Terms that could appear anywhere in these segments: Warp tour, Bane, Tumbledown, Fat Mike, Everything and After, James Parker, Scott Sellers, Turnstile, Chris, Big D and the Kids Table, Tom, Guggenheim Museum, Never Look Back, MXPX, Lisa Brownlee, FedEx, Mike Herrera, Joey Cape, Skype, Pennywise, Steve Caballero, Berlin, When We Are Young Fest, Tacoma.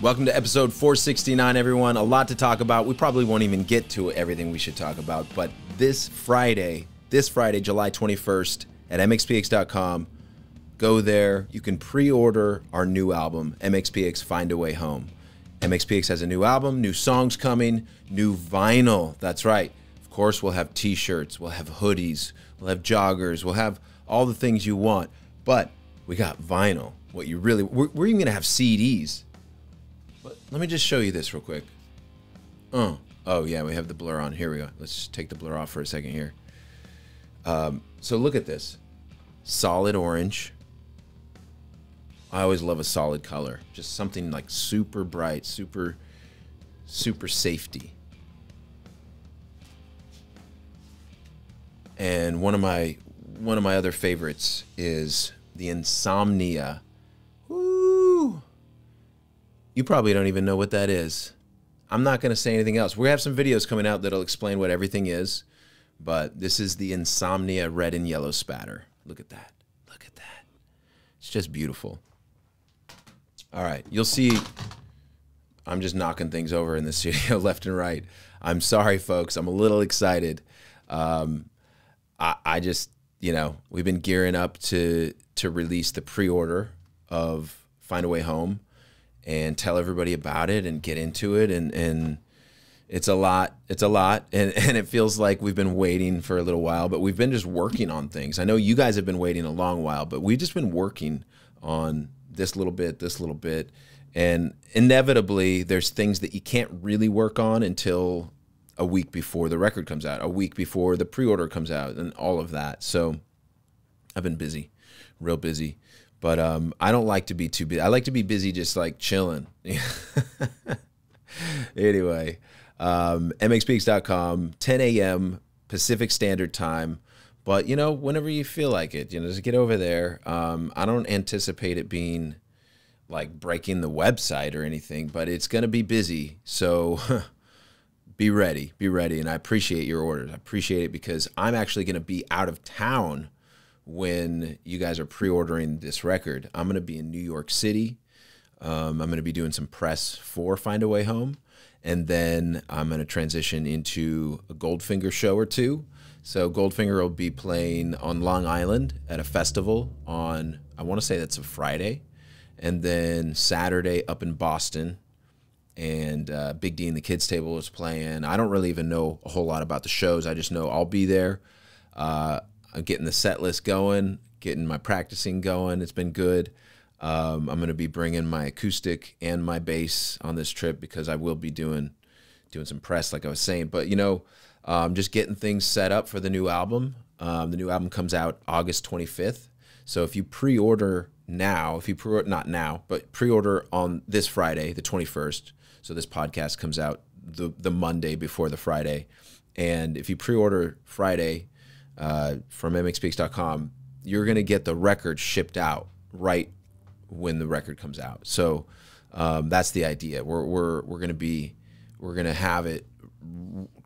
Welcome to episode 469, everyone. A lot to talk about. We probably won't even get to everything we should talk about, but this Friday, July 21st at mxpx.com, go there. You can pre-order our new album, MXPX Find a Way Home. MXPX has a new album, new songs coming, new vinyl. That's right. Of course, we'll have t-shirts, we'll have hoodies, we'll have joggers, we'll have all the things you want. But we got vinyl. What you really, we're even gonna have CDs. Let me just show you this real quick. Oh yeah, we have the blur on. Here we go. Let's just take the blur off for a second here. So look at this. Solid orange. I always love a solid color. Just something like super bright, super safety. And one of my other favorites is the Insomnia. Woo! You probably don't even know what that is. I'm not going to say anything else. We have some videos coming out that'll explain what everything is, but this is the Insomnia red and yellow spatter. Look at that. Look at that. It's just beautiful. All right, you'll see I'm just knocking things over in the studio left and right. I'm sorry, folks. I'm a little excited. I just, you know, we've been gearing up to release the pre-order of Find a Way Home and tell everybody about it and get into it, and it's a lot, and it feels like we've been waiting for a little while, but we've been just working on things. I know you guys have been waiting a long while, but we've just been working on this little bit, and inevitably there's things that you can't really work on until a week before the record comes out, a week before the pre-order comes out, and all of that. So I've been busy, real busy. But I don't like to be too busy. I like to be busy just like chilling. Anyway, mxpeaks.com, 10 a.m. Pacific Standard Time. But, you know, whenever you feel like it, you know, just get over there. I don't anticipate it being like breaking the website or anything, but it's going to be busy. So be ready. And I appreciate your orders. I appreciate it because I'm actually going to be out of town when you guys are pre-ordering this record. I'm going to be in New York City. I'm going to be doing some press for Find a Way Home. And then I'm going to transition into a Goldfinger show or two. So Goldfinger will be playing on Long Island at a festival on, I want to say that's a Friday. And then Saturday up in Boston. And Big D and the Kids Table is playing. I don't really even know a whole lot about the shows. I just know I'll be there. I'm getting the set list going, getting my practicing going. It's been good. I'm going to be bringing my acoustic and my bass on this trip because I will be doing some press, like I was saying. But, you know, just getting things set up for the new album. The new album comes out August 25th. So if you pre-order now, pre-order on this Friday, the 21st. So this podcast comes out the Monday before the Friday. And if you pre-order Friday, from mxpx.com, you're going to get the record shipped out right when the record comes out. So that's the idea. We're going to have it,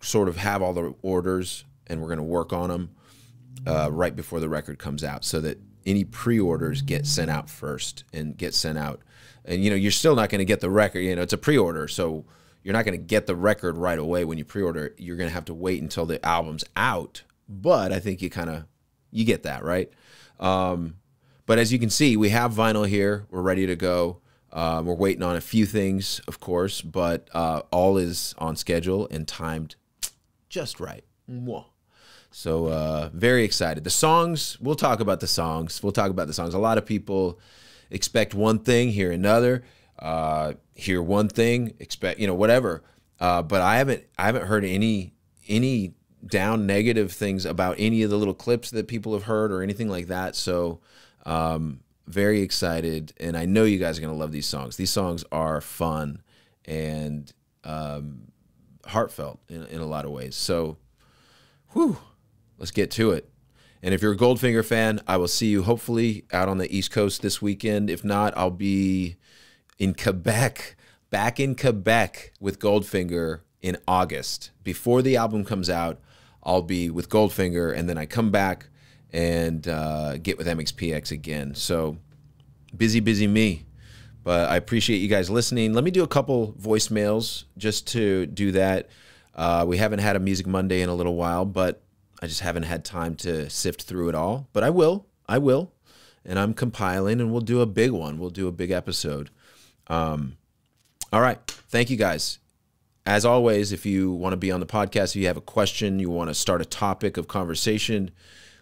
sort of have all the orders, and we're going to work on them right before the record comes out so that any pre-orders get sent out first and get sent out. And, you know, you're still not going to get the record. You know, it's a pre-order, so you're not going to get the record right away when you pre-order it. You're going to have to wait until the album's out. But I think you get that, right? But as you can see, we have vinyl here. We're ready to go. We're waiting on a few things, of course, but all is on schedule and timed just right. So very excited. The songs, we'll talk about the songs. A lot of people expect one thing, hear another, hear one thing, expect, you know, whatever. But I haven't heard any down negative things about any of the little clips that people have heard or anything like that. So very excited, and I know you guys are going to love these songs. These songs are fun and heartfelt in a lot of ways. So let's get to it. And if you're a Goldfinger fan, I will see you hopefully out on the East Coast this weekend. If not, I'll be in Quebec, back in Quebec with Goldfinger in August. Before the album comes out, I'll be with Goldfinger, and then I come back and get with MXPX again. So busy, busy me. But I appreciate you guys listening. Let me do a couple voicemails just to do that. We haven't had a Music Monday in a little while, but I just haven't had time to sift through it all. But I will. I will. And I'm compiling, and we'll do a big one. We'll do a big episode. All right. Thank you, guys. As always, if you want to be on the podcast, if you have a question, you want to start a topic of conversation,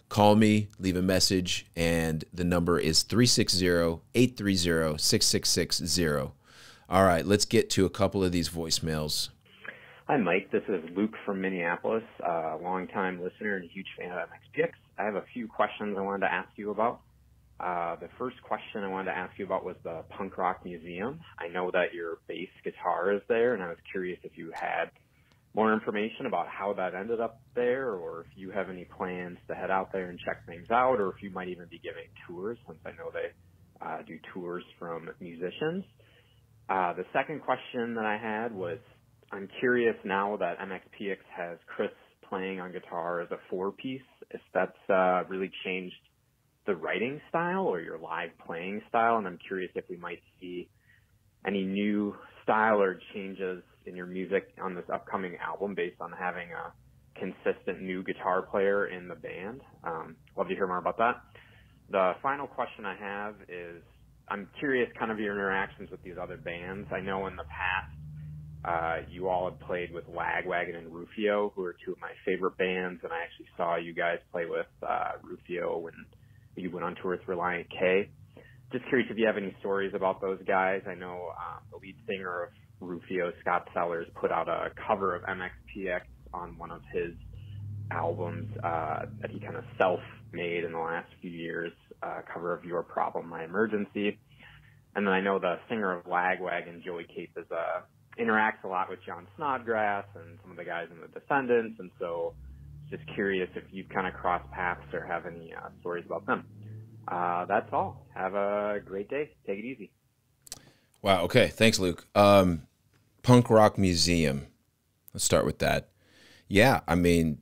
call me, leave a message, and the number is 360-830-6660. All right, let's get to a couple of these voicemails. Hi, Mike. This is Luke from Minneapolis, a longtime listener and a huge fan of MXPX. I have a few questions I wanted to ask you about. The first question I wanted to ask you about was the Punk Rock Museum. I know that your bass guitar is there, and I was curious if you had more information about how that ended up there, or if you have any plans to head out there and check things out, or if you might even be giving tours, since I know they do tours from musicians. The second question that I had was, I'm curious now that MXPX has Chris playing on guitar as a four-piece, if that's really changed the writing style or your live playing style, and I'm curious if we might see any new style or changes in your music on this upcoming album based on having a consistent new guitar player in the band. Love to hear more about that. The final question I have is, I'm curious kind of your interactions with these other bands. I know in the past you all have played with Lagwagon and Rufio, who are two of my favorite bands, and I actually saw you guys play with Rufio when you went on tour with Relient K. Just curious if you have any stories about those guys. I know the lead singer of Rufio, Scott Sellers, put out a cover of MXPX on one of his albums that he kind of self-made in the last few years, a cover of Your Problem, My Emergency. And then I know the singer of Lagwagon, Joey Cape, is, interacts a lot with John Snodgrass and some of the guys in The Descendants, and so just curious if you've kind of crossed paths or have any stories about them. That's all. Have a great day. Take it easy. Wow. Okay. Thanks, Luke. Punk Rock Museum. Let's start with that. Yeah. I mean,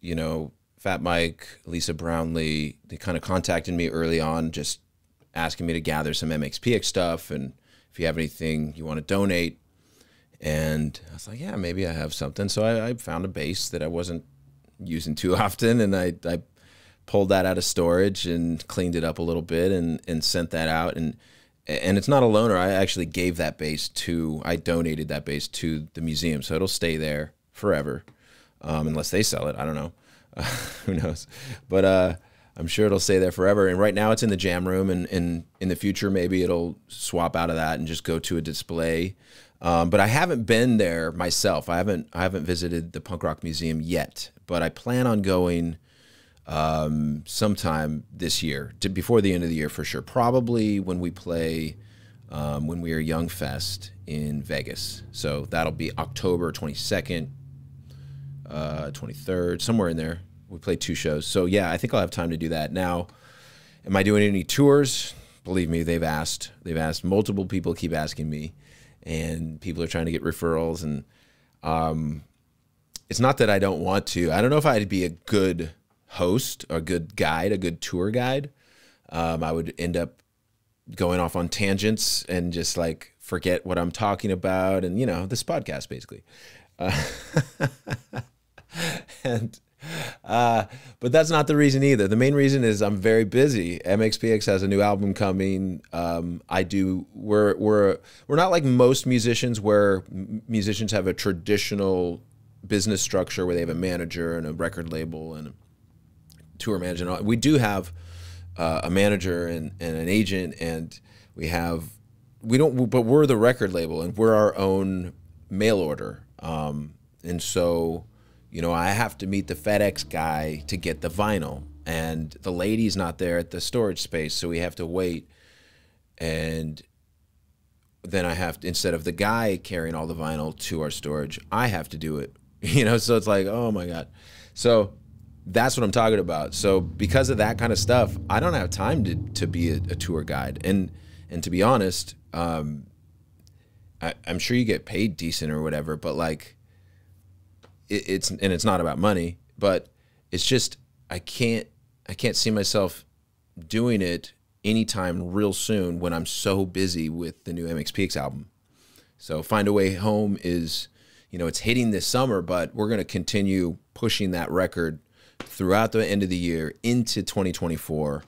you know, Fat Mike, Lisa Brownlee, they kind of contacted me early on, just asking me to gather some MXPX stuff. And if you have anything you want to donate. And I was like, yeah, maybe I have something. So I found a bass that I wasn't using too often, and I pulled that out of storage and cleaned it up a little bit and sent that out. And it's not a loaner. I actually gave that bass to, I donated that bass to the museum, so it'll stay there forever, unless they sell it. I don't know. Who knows? But I'm sure it'll stay there forever. And right now it's in the jam room, and in the future maybe it'll swap out of that and just go to a display. But I haven't been there myself. I haven't visited the Punk Rock Museum yet, but I plan on going sometime this year, before the end of the year for sure. Probably when we play When We Are Young Fest in Vegas. So that'll be October 22nd, 23rd, somewhere in there. We play two shows. So yeah, I think I'll have time to do that. Now, am I doing any tours? Believe me, they've asked. They've asked. Multiple people keep asking me. And people are trying to get referrals, and it's not that I don't want to. I don't know if I'd be a good host, a good guide, a good tour guide. I would end up going off on tangents and just like forget what I'm talking about, and you know, this podcast basically. But that's not the reason either. The main reason is I'm very busy. MXPX has a new album coming. We're not like most musicians, where musicians have a traditional business structure where they have a manager and a record label and a tour manager. We do have a manager and an agent, and but we're the record label, and we're our own mail order. And so, you know, I have to meet the FedEx guy to get the vinyl, and the lady's not there at the storage space, so we have to wait. And then I have to, instead of the guy carrying all the vinyl to our storage, I have to do it, you know? So it's like, oh my God. So that's what I'm talking about. So because of that kind of stuff, I don't have time to be a tour guide. And to be honest, I'm sure you get paid decent or whatever, but like, it's not about money, but it's just, I can't I can't see myself doing it anytime real soon when I'm so busy with the new MXPX album. So Find a Way Home is, you know, it's hitting this summer, but we're going to continue pushing that record throughout the end of the year into 2024.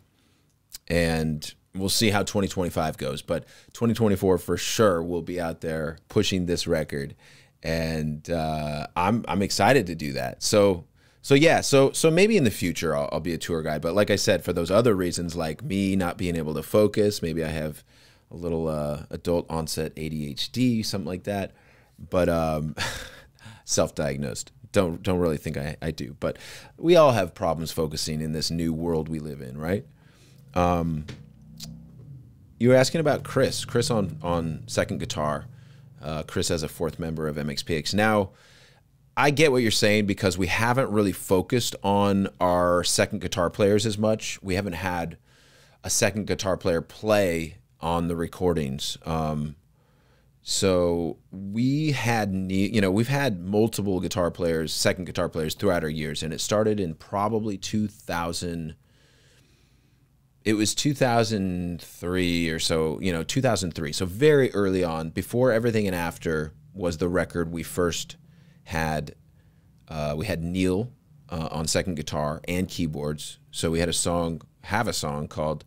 And we'll see how 2025 goes, but 2024 for sure will be out there pushing this record. And I'm excited to do that. So yeah, so maybe in the future I'll be a tour guide. But like I said, for those other reasons, like me not being able to focus, maybe I have a little adult onset ADHD, something like that. But self-diagnosed. Don't really think I do. But we all have problems focusing in this new world we live in, right? You were asking about Chris. Chris on second guitar. Chris as a fourth member of MXPX. Now, I get what you're saying because we haven't really focused on our second guitar players as much. We haven't had a second guitar player play on the recordings. So we had, you know, we've had multiple guitar players, second guitar players throughout our years, and it started in probably 2000. It was 2003 or so, you know, 2003. So very early on, before Everything and After was the record we first had. We had Neil on second guitar and keyboards. So we had a song, called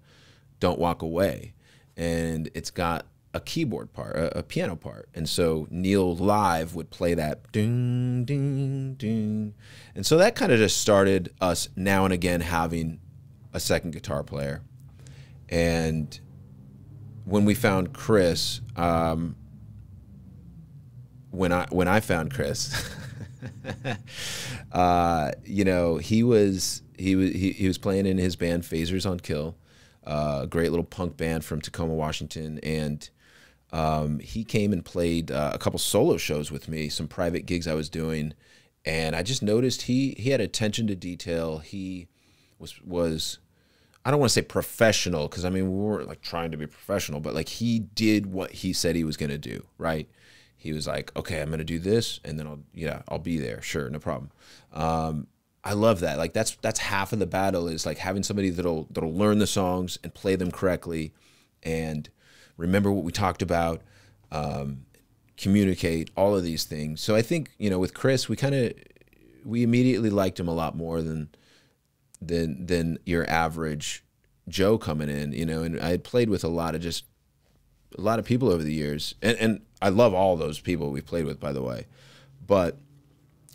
Don't Walk Away. And it's got a keyboard part, a piano part. And so Neil live would play that ding, ding, ding. And so that kind of just started us now and again having a second guitar player. And when we found Chris, when I found Chris, you know, he was playing in his band Phasers on Kill, a great little punk band from Tacoma, Washington, and he came and played a couple solo shows with me, some private gigs I was doing, and I just noticed he had attention to detail. He was I don't want to say professional, because I mean, we weren't like trying to be professional, but like he did what he said he was going to do, right? He was like, okay, I'm going to do this, and then I'll be there. Sure, no problem. I love that. Like that's half of the battle, is like having somebody that'll learn the songs and play them correctly and remember what we talked about, communicate, all of these things. So I think, you know, with Chris, we immediately liked him a lot more than your average Joe coming in, you know. And I had played with a lot of people over the years, and I love all those people we played with, by the way, but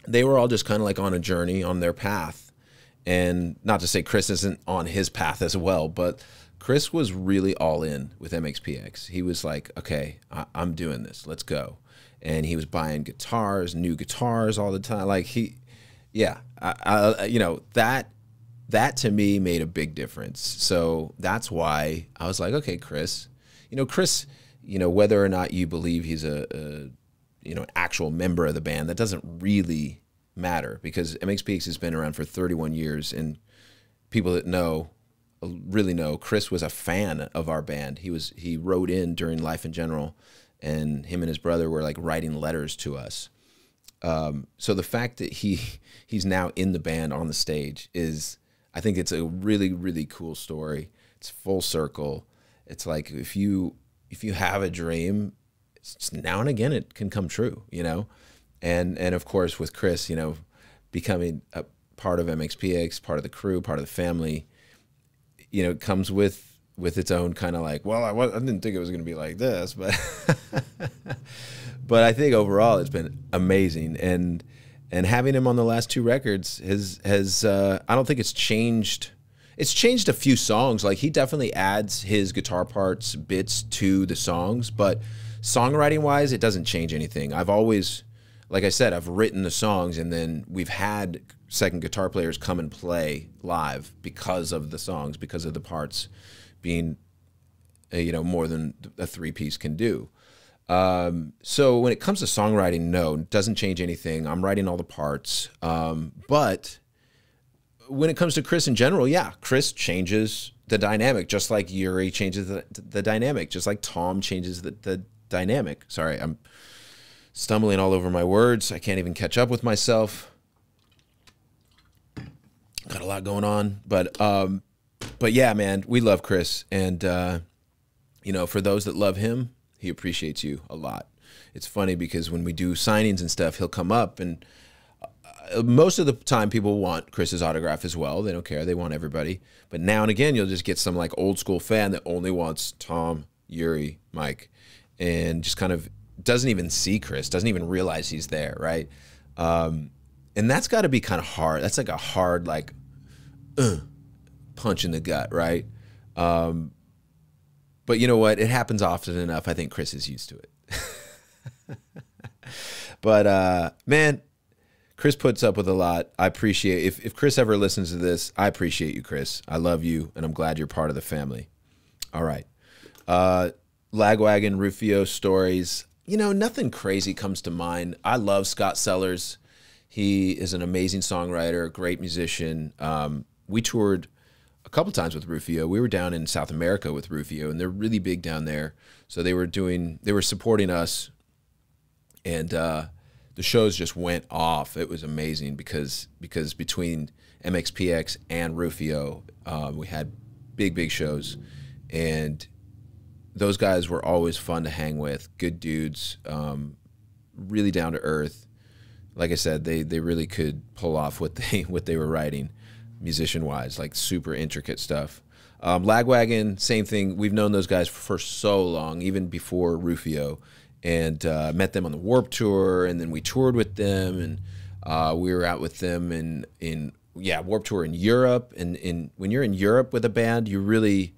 they were all just kind of like on a journey, on their path. And not to say Chris isn't on his path as well, but Chris was really all in with MXPX. He was like, okay, I'm doing this, let's go. And he was buying guitars, new guitars all the time. Like you know, that to me made a big difference. So that's why I was like, okay, Chris, you know, whether or not you believe he's a you know, an actual member of the band, that doesn't really matter, because MXPX has been around for 31 years, and people that know really know Chris was a fan of our band. He wrote in during Life in General, and him and his brother were like writing letters to us. So the fact that he's now in the band on the stage is, I think it's a really, really cool story. It's full circle. It's like if you have a dream, it's now and again it can come true, you know. And of course with Chris, you know, becoming a part of MXPX, part of the crew, part of the family, you know, it comes with its own kind of like, well, I didn't think it was going to be like this, but but I think overall it's been amazing. And having him on the last two records has I don't think it's changed. It's changed a few songs. Like he definitely adds his guitar parts, bits to the songs, but songwriting wise, it doesn't change anything. I've always, like I said, I've written the songs, and then we've had second guitar players come and play live because of the songs, because of the parts being, you know, more than a three-piece can do. So when it comes to songwriting, no, it doesn't change anything. I'm writing all the parts. But when it comes to Chris in general, yeah, Chris changes the dynamic, just like Yuri changes the dynamic, just like Tom changes the dynamic. Sorry, I'm stumbling all over my words. I can't even catch up with myself. Got a lot going on, but yeah, man, we love Chris, and you know, for those that love him, he appreciates you a lot. It's funny because when we do signings and stuff, he'll come up, and most of the time people want Chris's autograph as well. They don't care. They want everybody. But now and again, you'll just get some like old school fan that only wants Tom, Yuri, Mike, and just kind of doesn't even see Chris, doesn't even realize he's there, right? And that's got to be kind of hard. That's like a hard, like, punch in the gut, right? But you know what? It happens often enough. I think Chris is used to it. But, man, Chris puts up with a lot. I appreciate it. If Chris ever listens to this, I appreciate you, Chris. I love you, and I'm glad you're part of the family. All right. Lagwagon, Rufio stories. You know, nothing crazy comes to mind. I love Scott Sellers. He is an amazing songwriter, great musician. We toured a couple times with Rufio. We were down in South America with Rufio, and they're really big down there. So they were supporting us, and the shows just went off. It was amazing because between MXPX and Rufio, we had big shows, and those guys were always fun to hang with. Good dudes, really down to earth. Like I said, they really could pull off what they were writing, musician-wise, like super intricate stuff. Lagwagon, same thing. We've known those guys for so long, even before Rufio, and met them on the Warp tour, and then we toured with them, and we were out with them in Warp tour in Europe. And when you're in Europe with a band, you really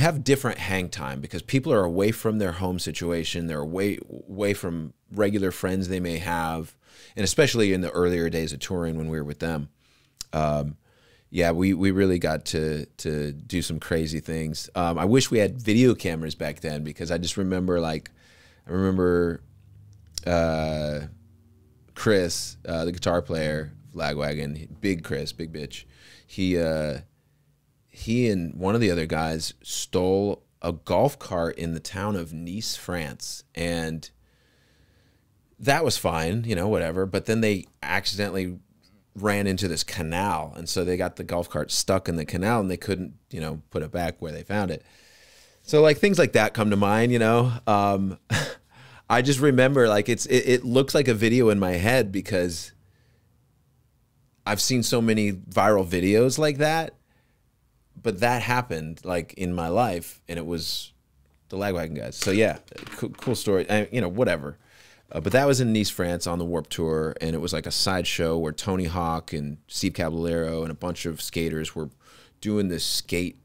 have different hang time because people are away from their home situation. They're away from regular friends they may have, and especially in the earlier days of touring when we were with them. Yeah, we really got to do some crazy things. I wish we had video cameras back then because I just remember, like, Chris, the guitar player, Lagwagon, big Chris, big bitch. He and one of the other guys stole a golf cart in the town of Nice, France, and that was fine, you know, whatever. But then they accidentally ran into this canal, and so they got the golf cart stuck in the canal, and they couldn't, you know, put it back where they found it. So like things like that come to mind, you know. I just remember, like, it looks like a video in my head because I've seen so many viral videos like that, but that happened like in my life, and it was the Lagwagon guys. So yeah, cool story. You know, whatever. But that was in Nice, France on the Warp Tour, and it was like a sideshow where Tony Hawk and Steve Caballero and a bunch of skaters were doing this skate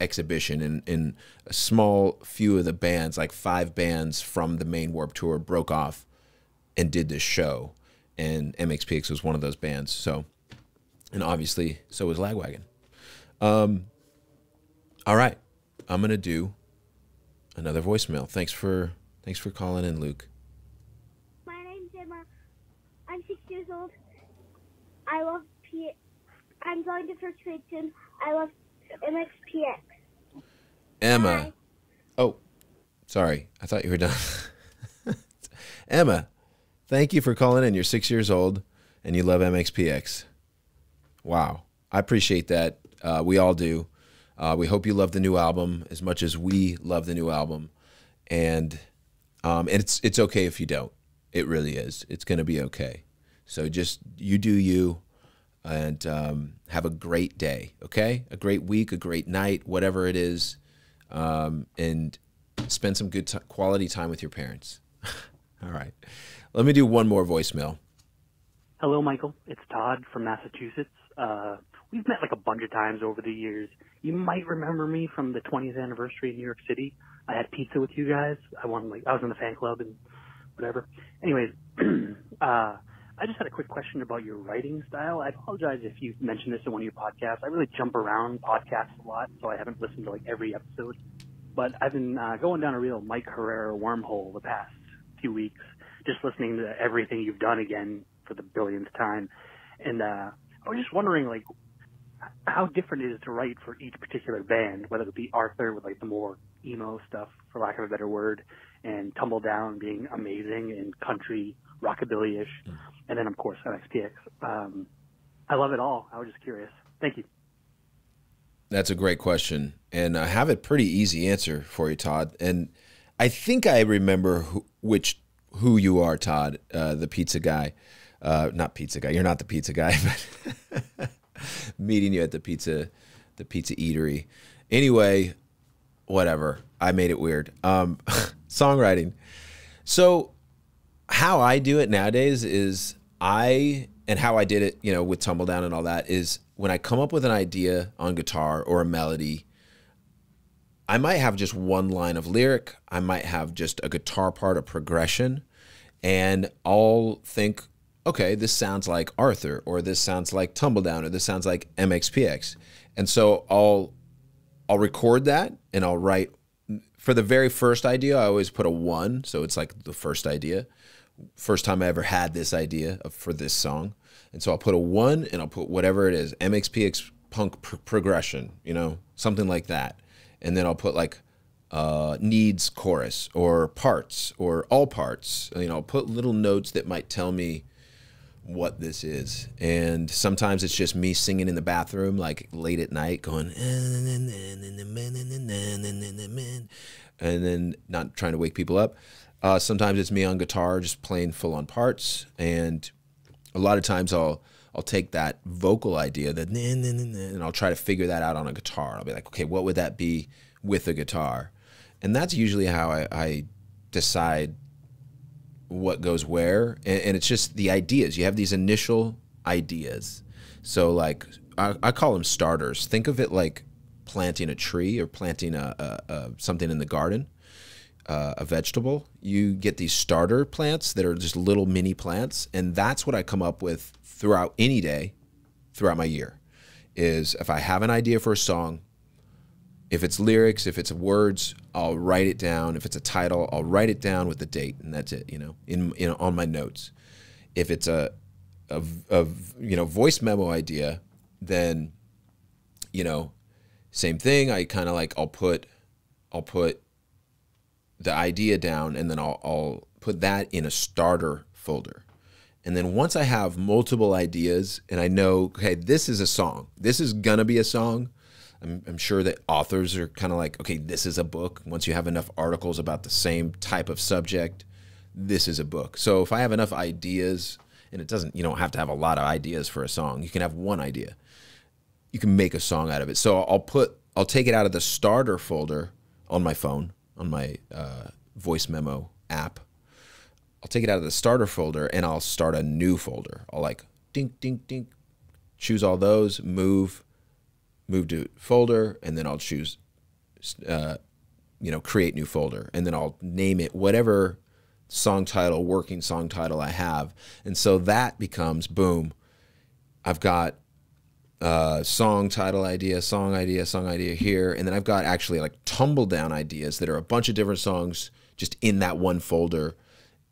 exhibition, and a small few of the bands, like 5 bands from the main Warp Tour, broke off and did this show, and MXPX was one of those bands. So, and obviously, so was Lagwagon. All right, I'm going to do another voicemail. Thanks for calling in, Luke. I'm 6 years old. I love P. I'm going to first grade soon. I love MXPX. Emma. Hi. Oh, sorry. I thought you were done. Emma, thank you for calling in. You're 6 years old, and you love MXPX. Wow. I appreciate that. We all do. We hope you love the new album as much as we love the new album. And it's okay if you don't. It really is. It's going to be okay. So just you do you, and have a great day, okay? A great week, a great night, whatever it is, and spend some good quality time with your parents. All right. Let me do one more voicemail. Hello, Michael. It's Todd from Massachusetts. We've met like a bunch of times over the years. You might remember me from the 20th anniversary in New York City. I had pizza with you guys. I was in the fan club and whatever. Anyways, I just had a quick question about your writing style. I apologize if you mentioned this in one of your podcasts. I really jump around podcasts a lot, so I haven't listened to like every episode. But I've been going down a real Mike Herrera wormhole the past few weeks, just listening to everything you've done again for the billionth time. And I was just wondering, like, how different it is to write for each particular band, whether it be Arthur with like the more emo stuff, for lack of a better word, and Tumbledown being amazing and country rockabilly-ish, and then of course MXPX. I love it all. I was just curious. Thank you. That's a great question, and I have a pretty easy answer for you, Todd. And I think I remember who you are, Todd, the pizza guy. Not pizza guy. You're not the pizza guy, but meeting you at the pizza eatery. Anyway, whatever. I made it weird. Songwriting. So how I do it nowadays is how I did it, you know, with Tumbledown and all that, is when I come up with an idea on guitar or a melody, I might have just one line of lyric. I might have just a guitar part, a progression, and I'll think, okay, this sounds like Arthur, or this sounds like Tumbledown, or this sounds like MXPX. And so I'll record that, and I'll write. For the very first idea, I always put a 1, so it's like the first idea. First time I ever had this idea for this song. And so I'll put a 1, and I'll put whatever it is, MXPX punk progression, you know, something like that. And then I'll put like needs chorus, or parts, or all parts. You know, I'll put little notes that might tell me what this is. And sometimes it's just me singing in the bathroom, like late at night, going, and then not trying to wake people up. Sometimes it's me on guitar, just playing full on parts. And a lot of times I'll take that vocal idea, that, and I'll try to figure that out on a guitar. I'll be like, okay, what would that be with a guitar? And that's usually how I decide what goes where. And it's just the ideas. You have these initial ideas. So like, I call them starters. Think of it like planting a tree, or planting something in the garden, a vegetable. You get these starter plants that are just little mini plants. And that's what I come up with throughout any day, throughout my year, is if I have an idea for a song, if it's lyrics, if it's words, I'll write it down. If it's a title, I'll write it down with the date, and that's it, you know, on my notes. If it's a you know, voice memo idea, then, you know, same thing. I kind of like, I'll put the idea down, and then I'll put that in a starter folder. And then once I have multiple ideas and I know, okay, this is a song, this is gonna be a song. I'm sure that authors are kind of like, okay, this is a book. Once you have enough articles about the same type of subject, this is a book. So if I have enough ideas, and it doesn't, you don't have to have a lot of ideas for a song. You can have one idea. You can make a song out of it. So I'll take it out of the starter folder on my phone, on my voice memo app. I'll take it out of the starter folder, and I'll start a new folder. I'll like dink, dink, dink, choose all those, move to folder, and then I'll choose, you know, create new folder, and then I'll name it whatever song title, working song title I have. And so that becomes, boom, I've got song title idea, song idea, song idea here, and then I've got actually like Tumbledown ideas that are a bunch of different songs just in that one folder,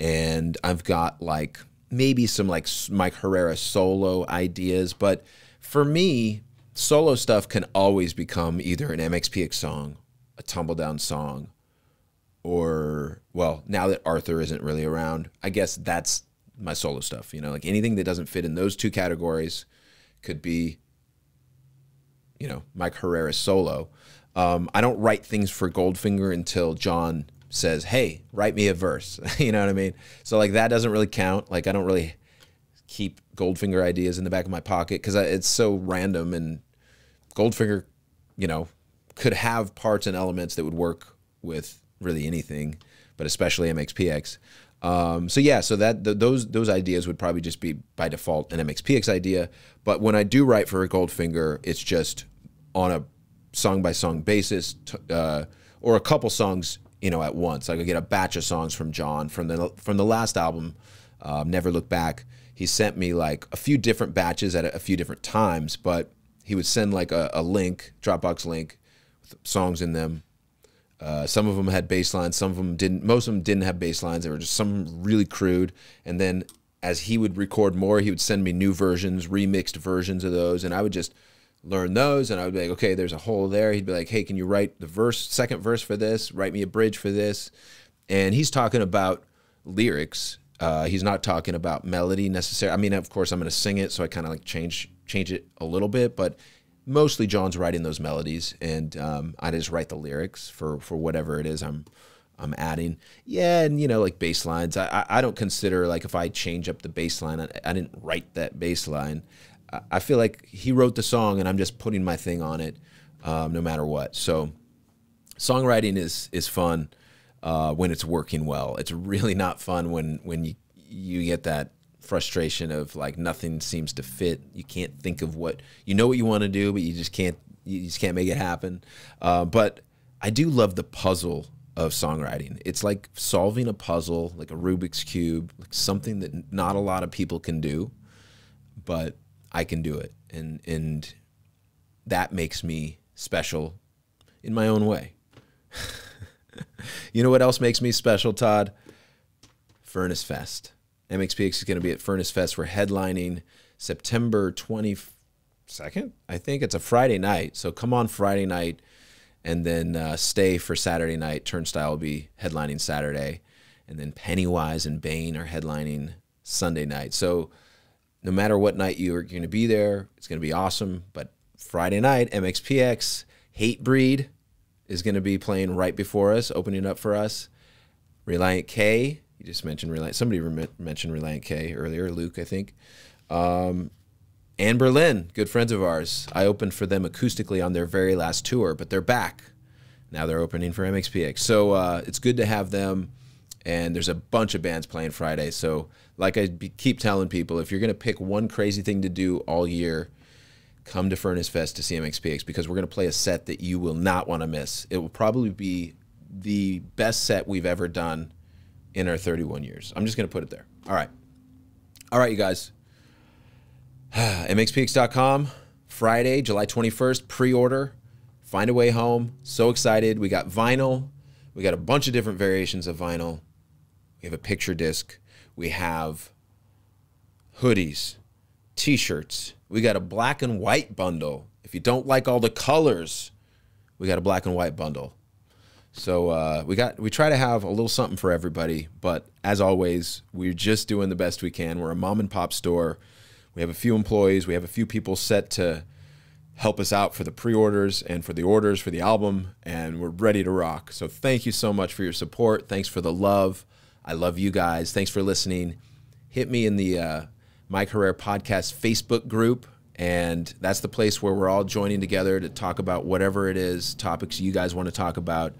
and I've got like maybe some like Mike Herrera solo ideas, but for me, solo stuff can always become either an MXPX song, a Tumbledown song, or, well, now that Arthur isn't really around, I guess that's my solo stuff, you know, like anything that doesn't fit in those two categories could be, you know, Mike Herrera's solo. I don't write things for Goldfinger until John says, hey, write me a verse, you know what I mean? So like that doesn't really count, like I don't really keep Goldfinger ideas in the back of my pocket because it's so random, and Goldfinger, you know, could have parts and elements that would work with really anything, but especially MXPX. So yeah, so that those ideas would probably just be by default an MXPX idea. But when I do write for a Goldfinger, it's just on a song by song basis, or a couple songs, you know, at once. I could get a batch of songs from John from the last album, Never Look Back. He sent me like a few different batches at a few different times, but he would send like a link, Dropbox link, with songs in them. Some of them had bass lines, some of them didn't. Most of them didn't have bass lines. They were just some really crude. And then as he would record more, he would send me new versions, remixed versions of those, and I would just learn those, and I would be like, okay, there's a hole there. He'd be like, hey, can you write the verse, second verse for this? Write me a bridge for this. And he's talking about lyrics. He's not talking about melody necessarily. I mean, of course, I'm going to sing it, so I kind of like change change it a little bit, but mostly John's writing those melodies, and I just write the lyrics for whatever it is I'm adding. Yeah, and you know, like bass lines. I don't consider, like, if I change up the bass line, I didn't write that bass line. I feel like he wrote the song, and I'm just putting my thing on it, no matter what. So songwriting is fun when it's working well. It's really not fun when you get that frustration of, like, nothing seems to fit. You can't think of what, you know what you want to do, but you just can't make it happen. But I do love the puzzle of songwriting. It's like solving a puzzle, like a Rubik's Cube, like something that not a lot of people can do, but I can do it. And that makes me special in my own way. You know what else makes me special, Todd? Furnace Fest. MXPX is going to be at Furnace Fest. We're headlining September 22nd, I think. It's a Friday night, so come on Friday night, and then stay for Saturday night. Turnstile will be headlining Saturday, and then Pennywise and Bane are headlining Sunday night. So no matter what night you're going to be there, it's going to be awesome. But Friday night, MXPX, Hate Breed is going to be playing right before us, opening up for us. Relient K. You just mentioned Relient. Somebody mentioned Relient K earlier, Luke, I think. And Berlin, good friends of ours. I opened for them acoustically on their very last tour, but they're back. Now they're opening for MXPX. So it's good to have them. And there's a bunch of bands playing Friday. So like I keep telling people, if you're going to pick one crazy thing to do all year, come to Furnace Fest to see MXPX, because we're going to play a set that you will not want to miss. It will probably be the best set we've ever done in our 31 years. I'm just going to put it there. All right. All right, you guys. MXPX.com, Friday, July 21st, pre-order, Find a Way Home. So excited. We got vinyl. We got a bunch of different variations of vinyl. We have a picture disc. We have hoodies, t-shirts. We got a black and white bundle. If you don't like all the colors, we got a black and white bundle. So we try to have a little something for everybody, but as always, we're just doing the best we can. We're a mom and pop store. We have a few employees. We have a few people set to help us out for the pre-orders and for the orders for the album, and we're ready to rock. So thank you so much for your support. Thanks for the love. I love you guys. Thanks for listening. Hit me in the Mike Herrera Podcast Facebook group. And that's the place where we're all joining together to talk about whatever it is, topics you guys want to talk about.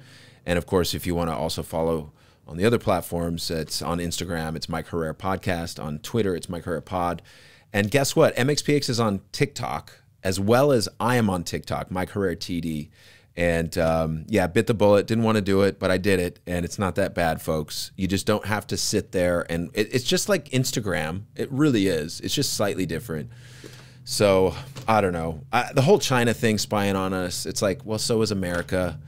And, of course, if you want to also follow on the other platforms, it's on Instagram, it's Mike Herrera Podcast. On Twitter, it's Mike Herrera Pod. And guess what? MXPX is on TikTok, as well as I am on TikTok, Mike Herrera TD. And, yeah, bit the bullet. Didn't want to do it, but I did it. And it's not that bad, folks. You just don't have to sit there. And it's just like Instagram. It really is. It's just slightly different. So, I don't know. The whole China thing spying on us, it's like, well, so is America.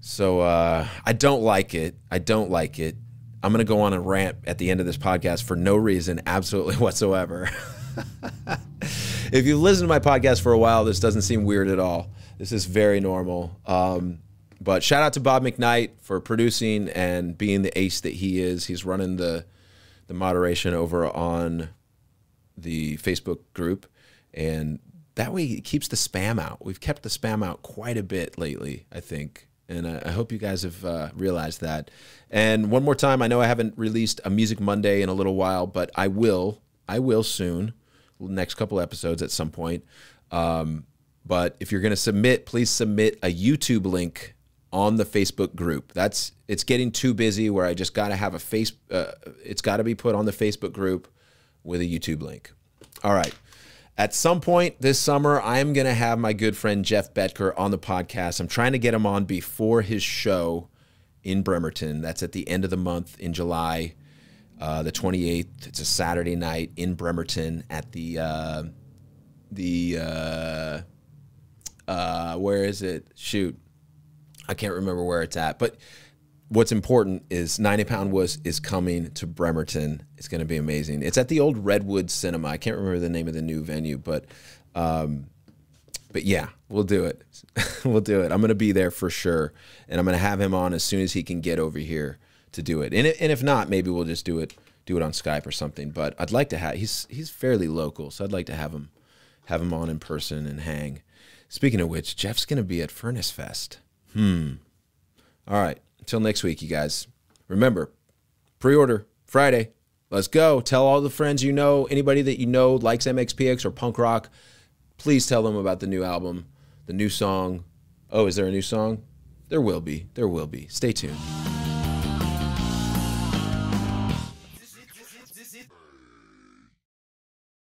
So, I don't like it. I don't like it. I'm going to go on a rant at the end of this podcast for no reason, absolutely whatsoever. If you've listened to my podcast for a while, this doesn't seem weird at all. This is very normal. But shout out to Bob McKnight for producing and being the ace that he is. He's running the moderation over on the Facebook group. And that way it keeps the spam out. We've kept the spam out quite a bit lately, I think. And I hope you guys have realized that. And one more time, I know I haven't released a Music Monday in a little while, but I will soon, next couple episodes at some point. But if you're going to submit, please submit a YouTube link on the Facebook group. It's getting too busy where I just got to have a it's got to be put on the Facebook group with a YouTube link. All right. At some point this summer, I am going to have my good friend Jeff Betker on the podcast. I'm trying to get him on before his show in Bremerton. That's at the end of the month in July, the 28th. It's a Saturday night in Bremerton at the where is it? Shoot. I can't remember where it's at. But what's important is 90 Pound Wuss is coming to Bremerton. It's going to be amazing. It's at the old Redwood Cinema. I can't remember the name of the new venue, but yeah, we'll do it. We'll do it. I'm going to be there for sure, and I'm going to have him on as soon as he can get over here to do it. And if not, maybe we'll just do it on Skype or something. But I'd like to have he's fairly local, so I'd like to have him have him on in person and hang. Speaking of which, Jeff's going to be at Furnace Fest. All right. Until next week, you guys. Remember, pre-order Friday. Let's go. Tell all the friends you know, anybody that you know likes MXPX or punk rock. Please tell them about the new album, the new song. Oh, is there a new song? There will be. There will be. Stay tuned.